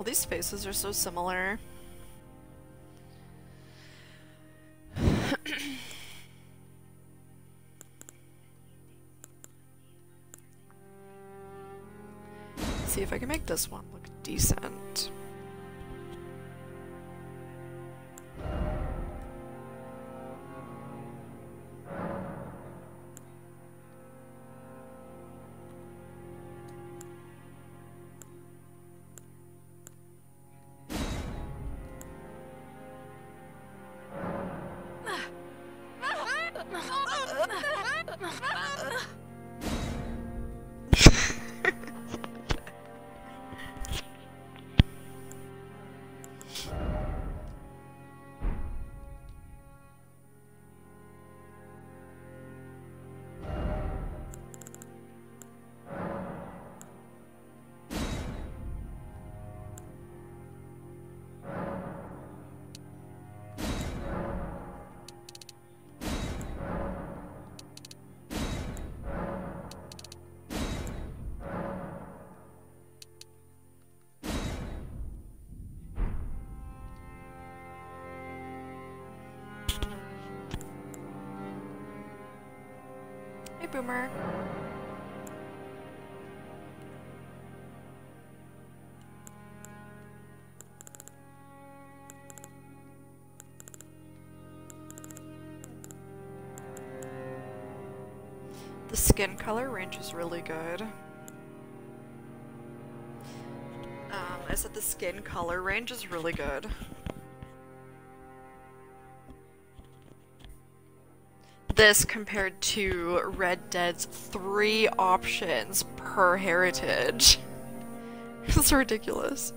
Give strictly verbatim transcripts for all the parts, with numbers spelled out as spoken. Well, these faces are so similar. See if I can make this one look decent. Boomer. The skin color range is really good. Um, I said the skin color range is really good. This compared to Red Dead's three options per heritage. It's ridiculous.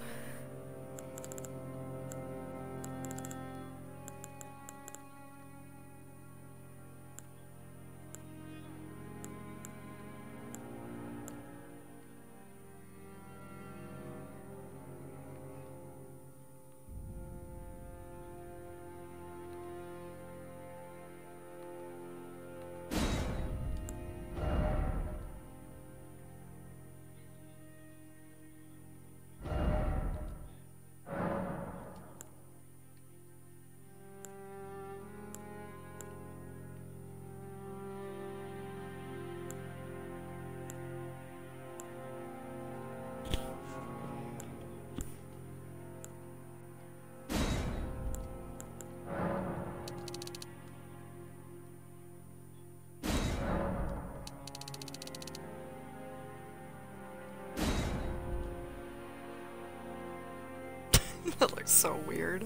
That looks so weird.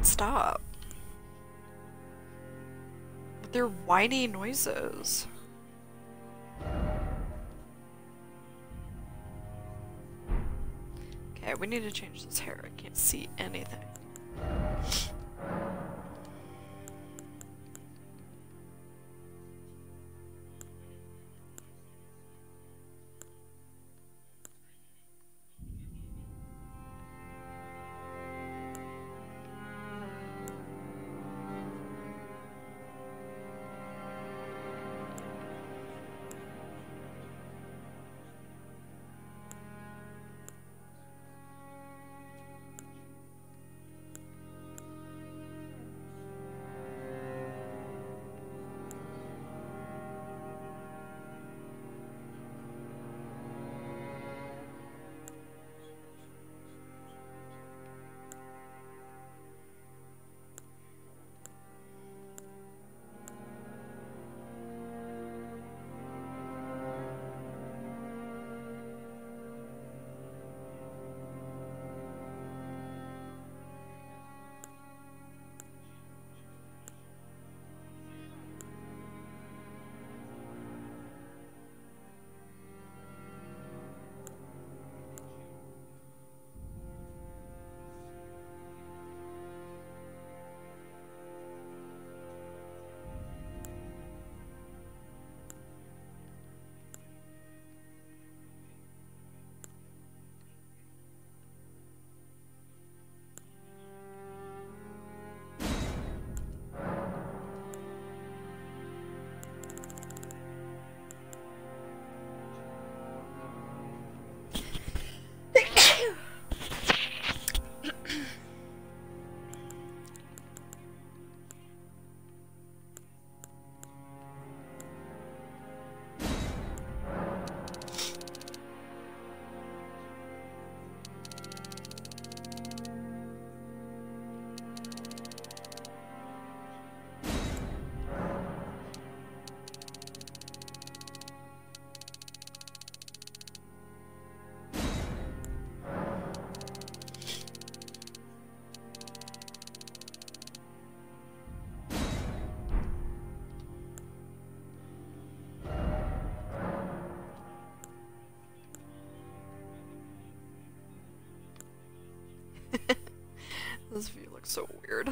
Stop. They're whiny noises. Okay, we need to change this hair. I can't see anything. This view looks so weird.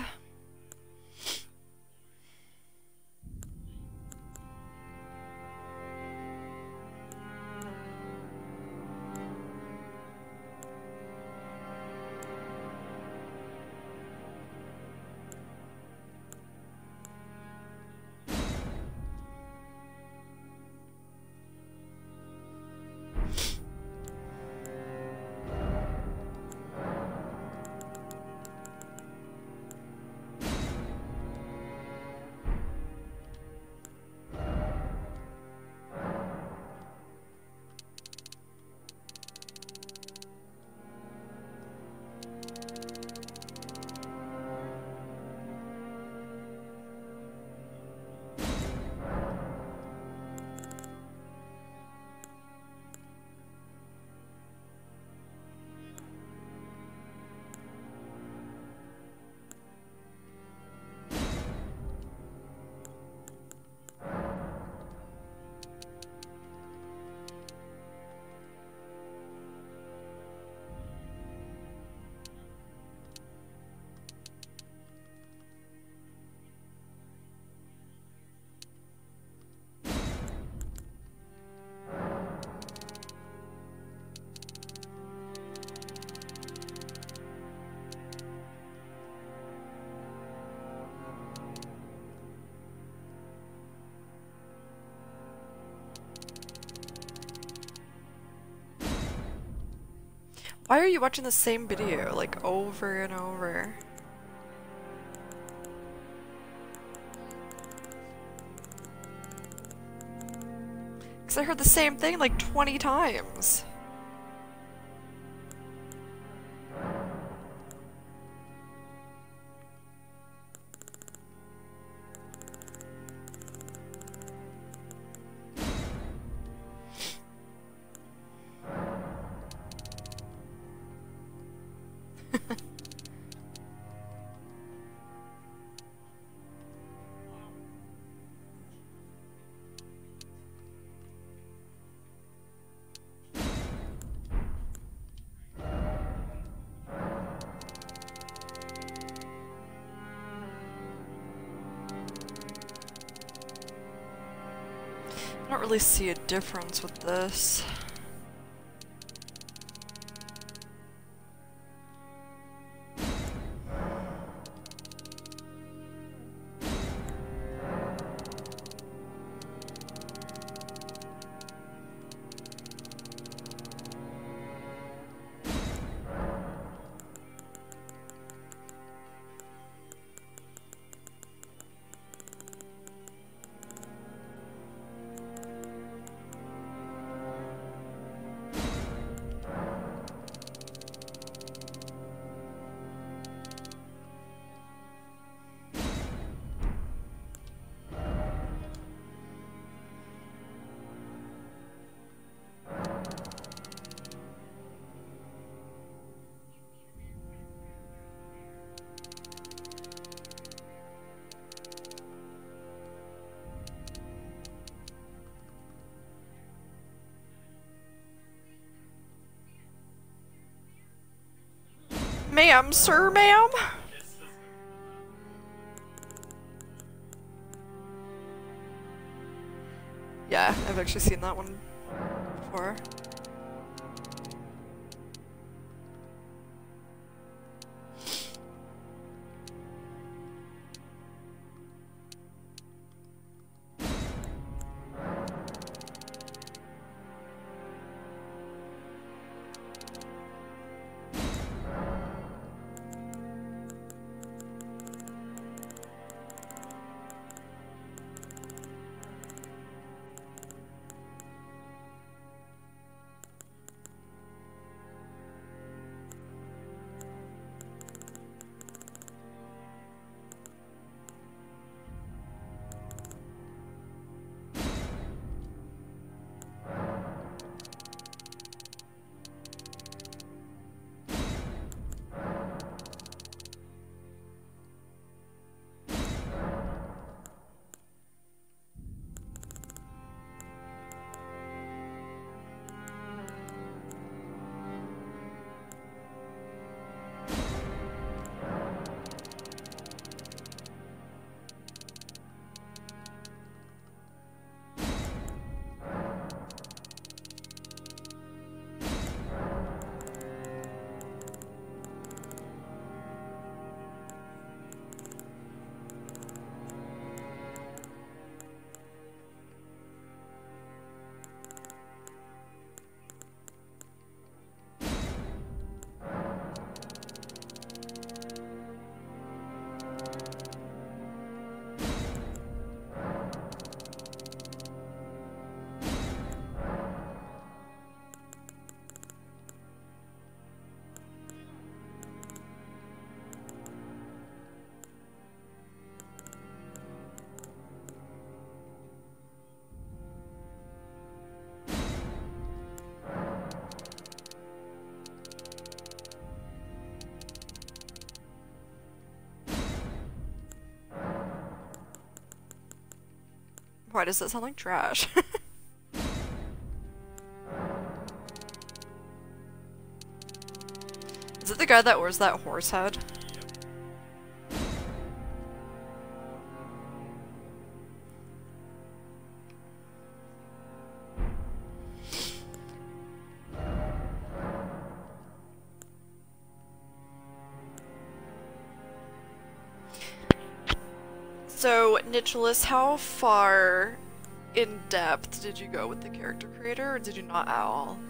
Why are you watching the same video, like, over and over? Because I heard the same thing, like, twenty times. I don't really see a difference with this. Ma'am, sir, ma'am? Yeah, I've actually seen that one before. Why does that sound like trash? Is it the guy that wears that horse head? So, Nicholas, how far in depth did you go with the character creator, or did you not at all?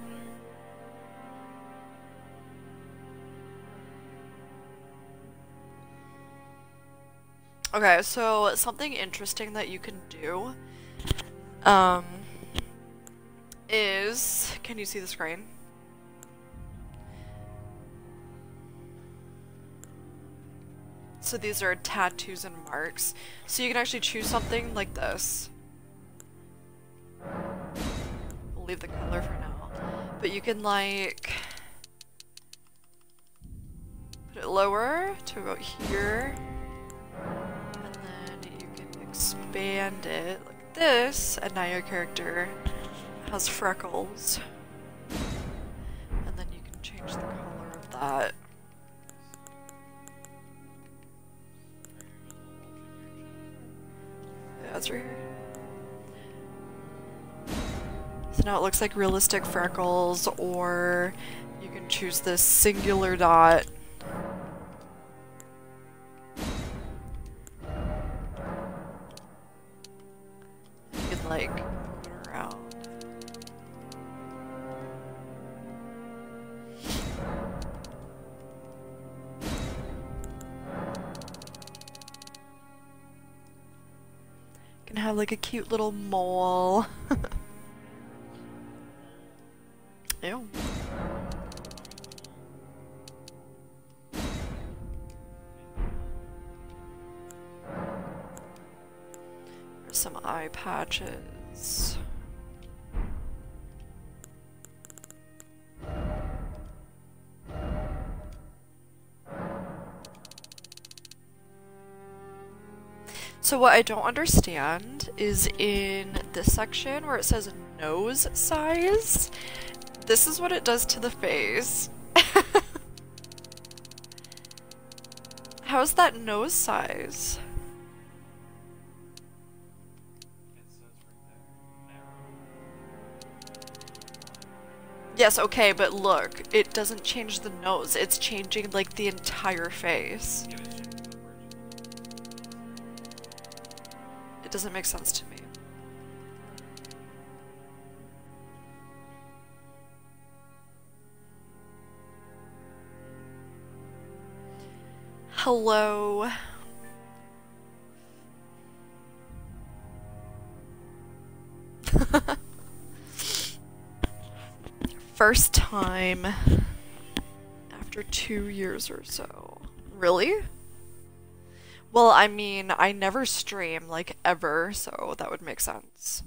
Okay, so something interesting that you can do um, is, can you see the screen? So these are tattoos and marks. So you can actually choose something like this. We'll leave the color for now. But you can like put it lower to about here. And then you can expand it like this. And now your character has freckles. And then you can change the color of that. That's right here. So now it looks like realistic freckles, or you can choose this singular dot. You can like move it around. Have like a cute little mole. Ew. There's some eye patches. So what I don't understand is in this section where it says nose size, this is what it does to the face. How's that nose size? Yes, okay, but look, it doesn't change the nose, it's changing like the entire face. Doesn't make sense to me. Hello. First time after two years or so. Really? Well, I mean, I never stream, like, ever, so that would make sense.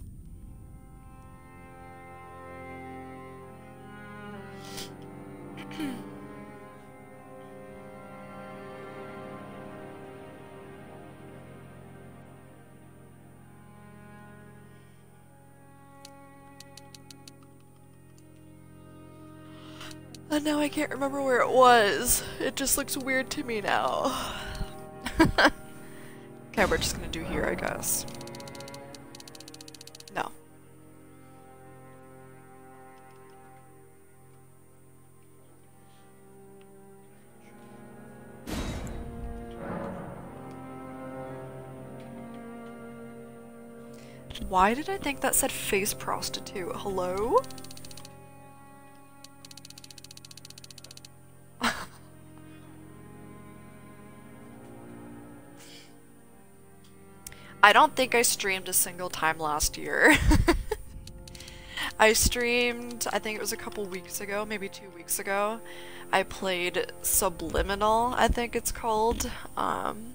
And now I can't remember where it was. It just looks weird to me now. Okay, we're just gonna do here, I guess. No. Why did I think that said face prostitute? Hello? I don't think I streamed a single time last year. I streamed, I think it was a couple weeks ago, maybe two weeks ago. I played Subliminal, I think it's called. Um,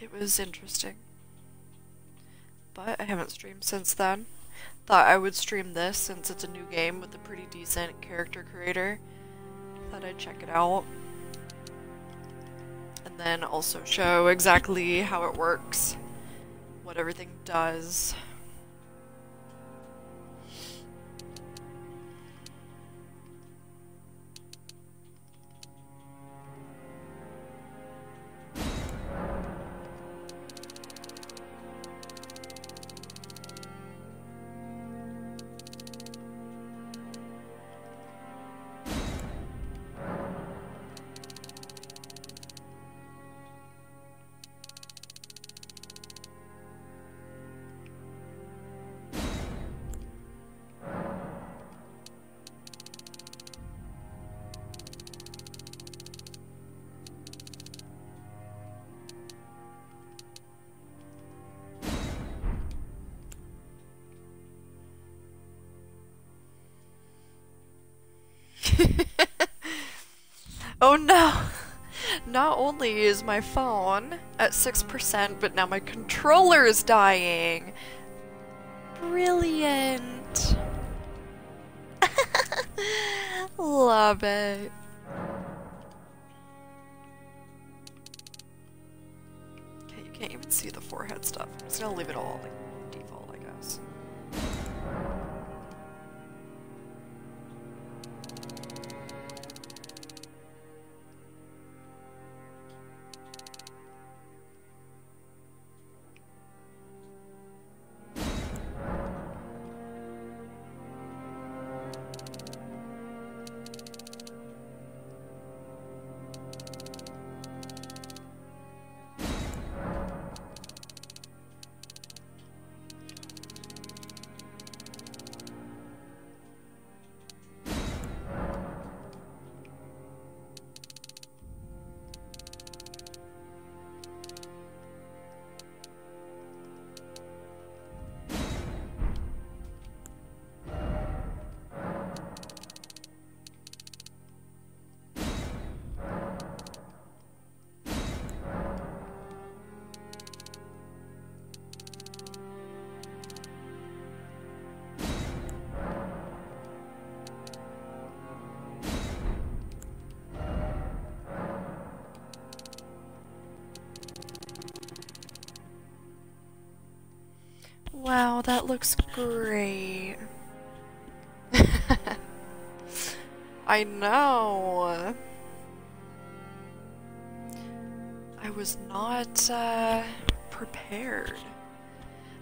it was interesting. But I haven't streamed since then. Thought I would stream this since it's a new game with a pretty decent character creator. Thought I'd check it out. And then also show exactly how it works, what what everything does. Oh no! Not only is my phone at six percent, but now my controller is dying! Brilliant! Love it! Okay, you can't even see the forehead stuff. I'm just gonna leave it all like default, I guess. Wow, that looks great. I know. I was not uh, prepared.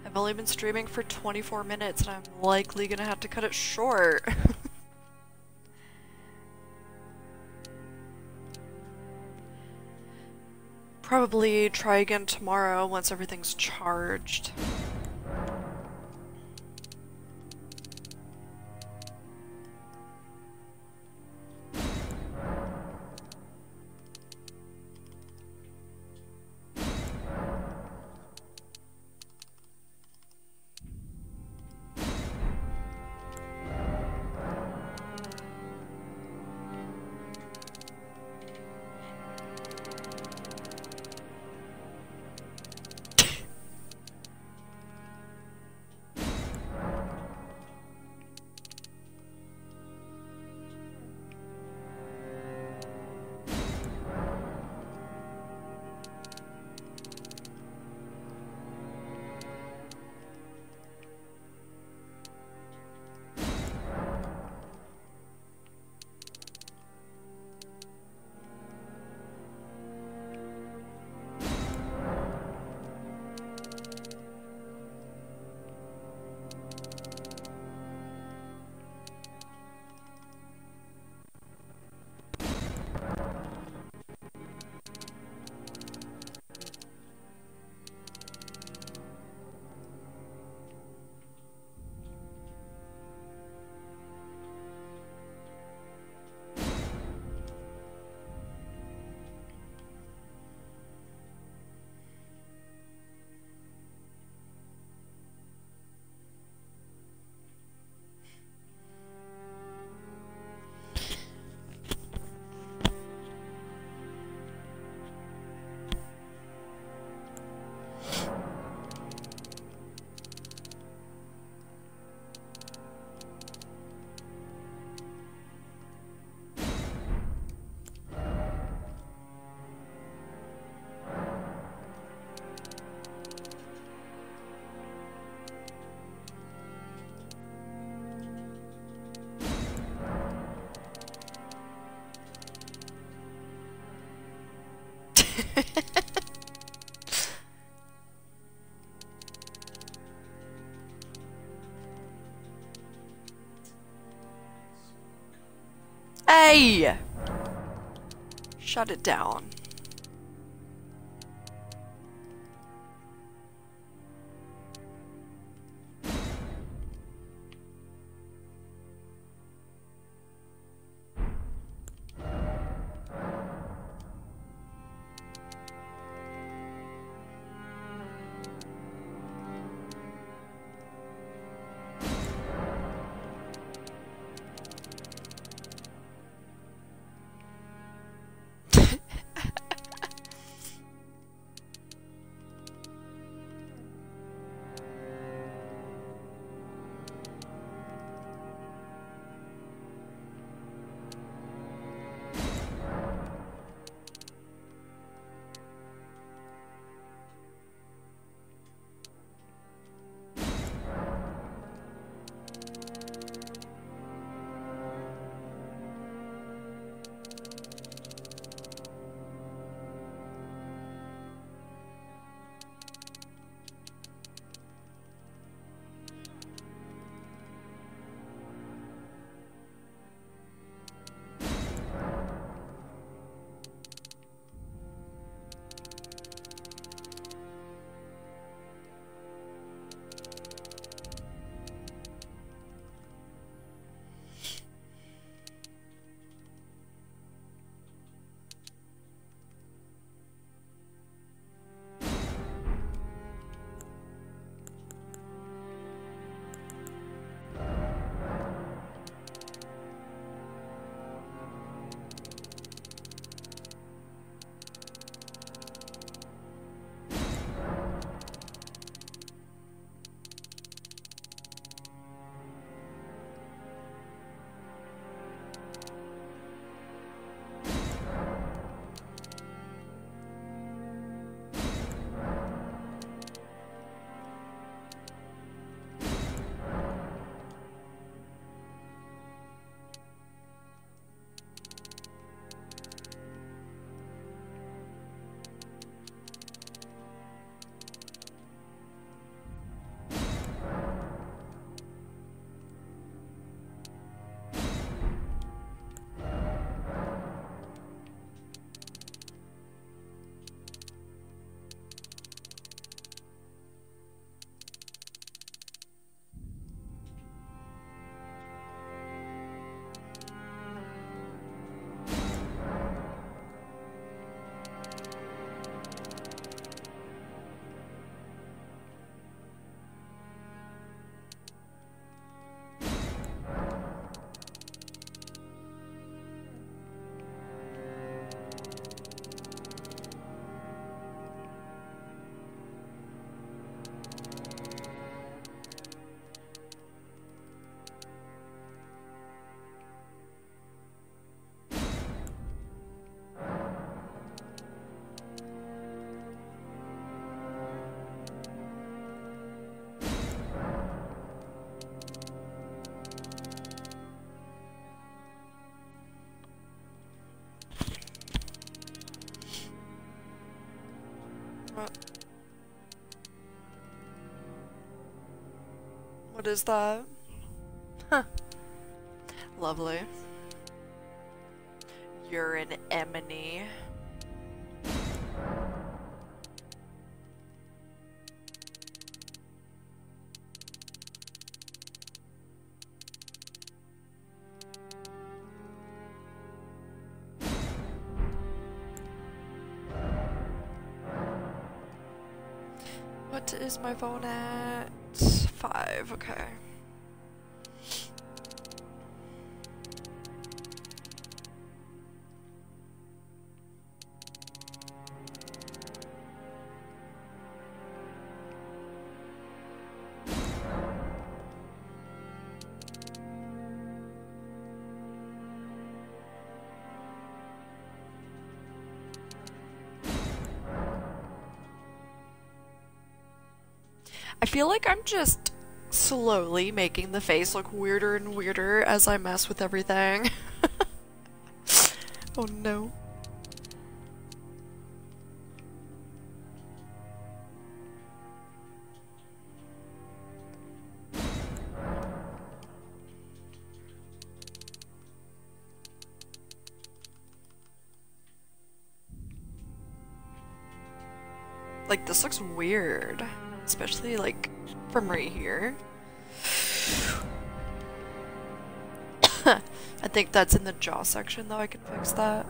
I've only been streaming for twenty-four minutes and I'm likely gonna have to cut it short. Probably try again tomorrow once everything's charged. Hey! Shut it down. What is that? Huh. Lovely. You're an Emily. What is my phone at? Five, okay. I feel like I'm just slowly making the face look weirder and weirder as I mess with everything. Oh no. Like, this looks weird. Especially, like, from right here. I think that's in the jaw section, though. I can fix that.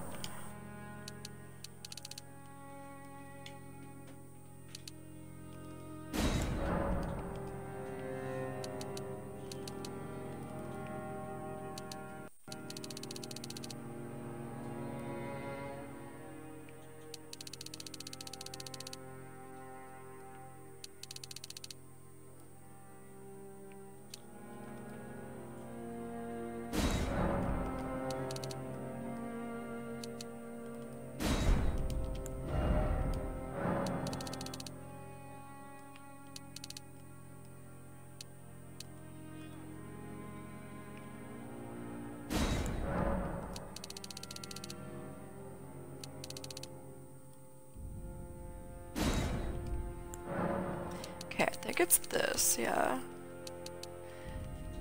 It's this, yeah.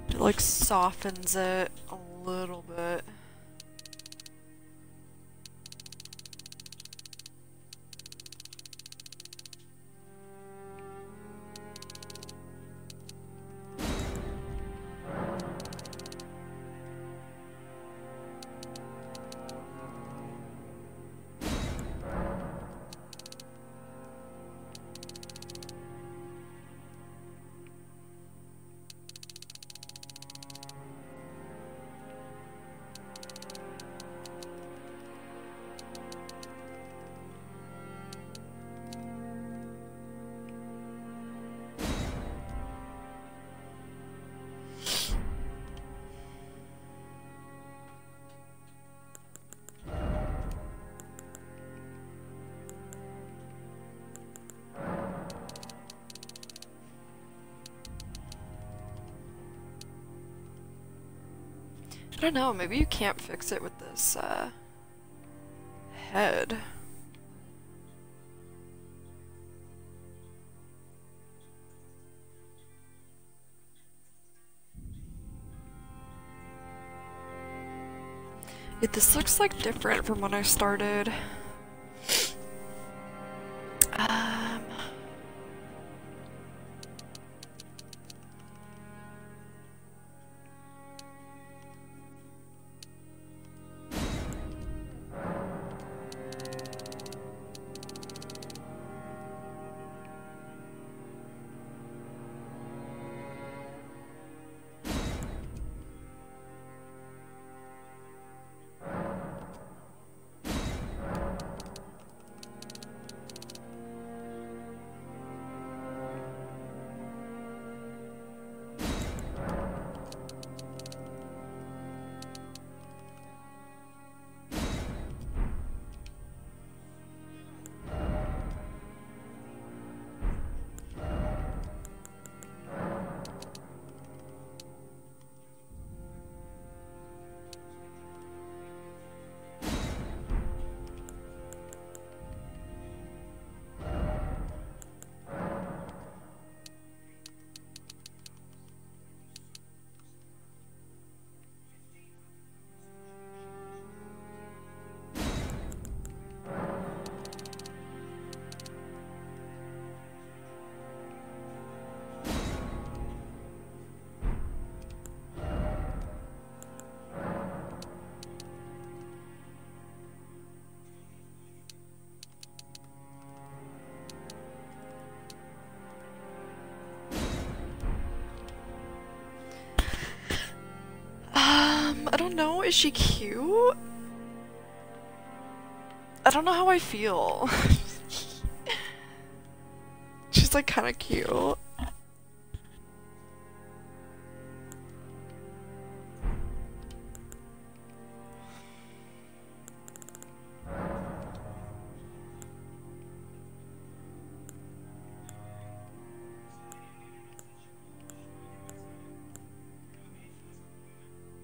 It like softens it a little bit. I don't know, maybe you can't fix it with this, uh, head. Yeah, this looks like different from when I started. No, is she cute? I don't know how I feel. She's like kind of cute.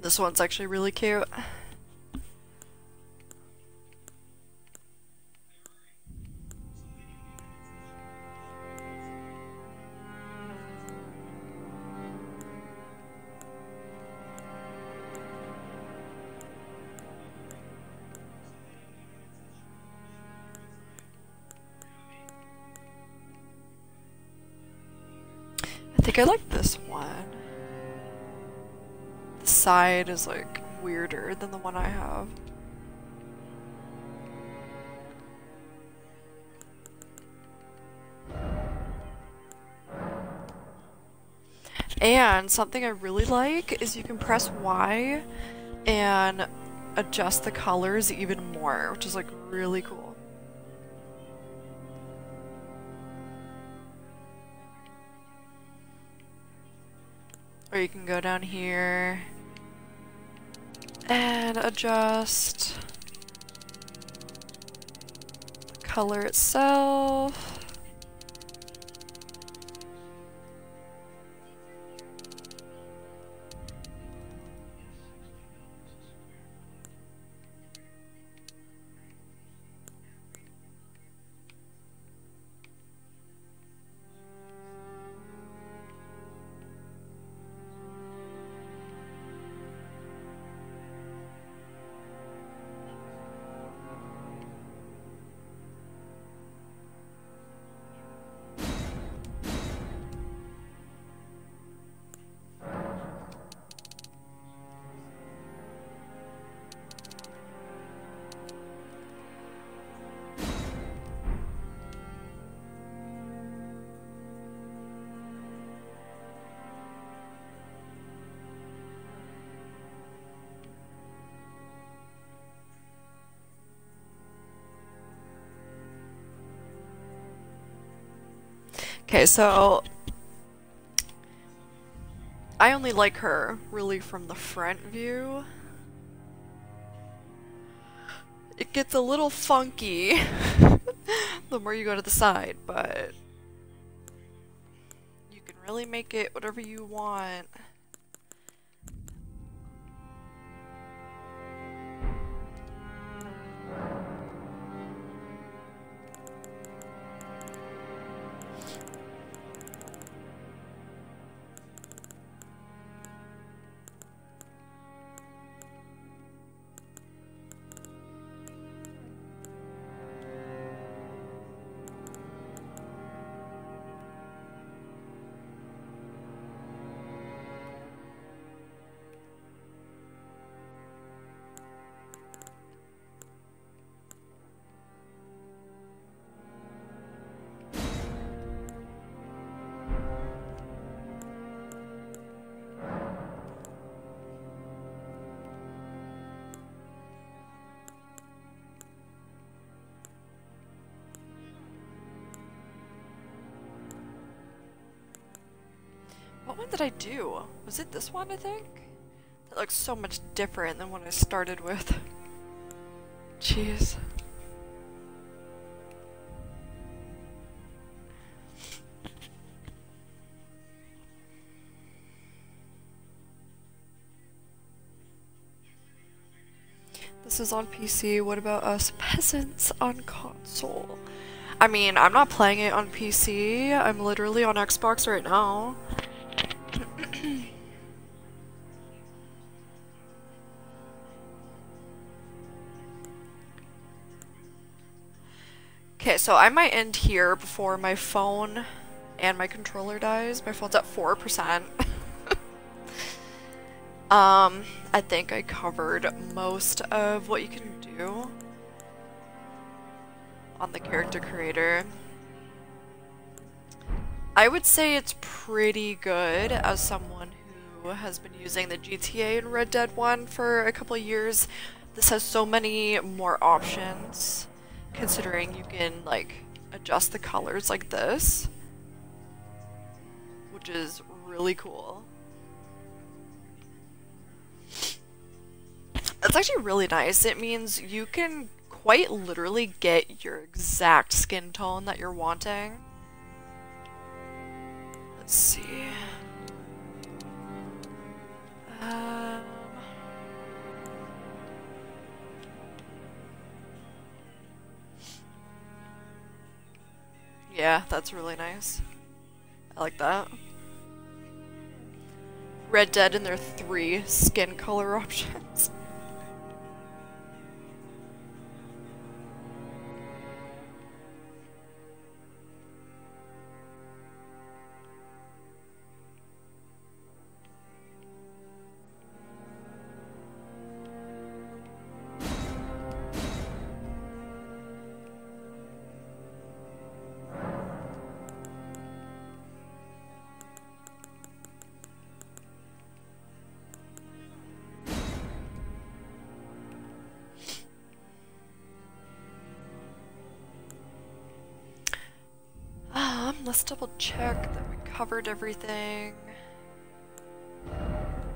This one's actually really cute. think I like this one. The side is like weirder than the one I have. And something I really like is you can press Y and adjust the colors even more, which is like really cool. Or you can go down here and adjust the color itself. Okay, so I only like her really from the front view. It gets a little funky the more you go to the side, but you can really make it whatever you want. What did I do? Was it this one, I think? That looks so much different than what I started with. Jeez. This is on P C. What about us peasants on console? I mean, I'm not playing it on P C. I'm literally on Xbox right now. Okay, so I might end here before my phone and my controller dies. My phone's at four percent. um, I think I covered most of what you can do on the character creator. I would say it's pretty good as someone who has been using the G T A and Red Dead one for a couple of years. This has so many more options, considering you can like adjust the colors like this, which is really cool. It's actually really nice. It means you can quite literally get your exact skin tone that you're wanting. Let's see. Um, yeah, that's really nice. I like that. Red Dead and their three skin color options. let's double check that we covered everything.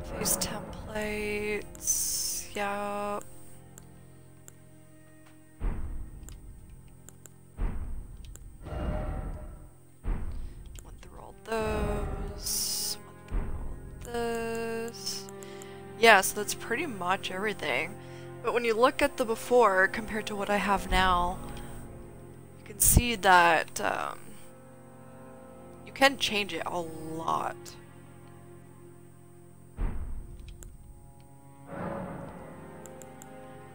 Phase templates, yeah. Went through all those, went through all those. Yeah, so that's pretty much everything. But when you look at the before compared to what I have now, you can see that um, you can change it a lot.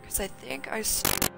Because I think I started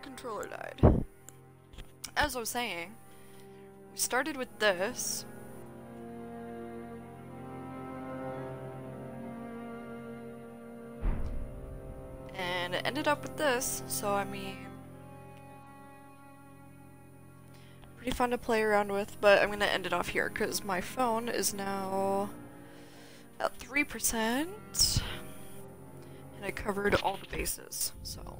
controller died. As I was saying, we started with this. And it ended up with this, so I mean, pretty fun to play around with, but I'm gonna end it off here because my phone is now at three percent and I covered all the bases, so.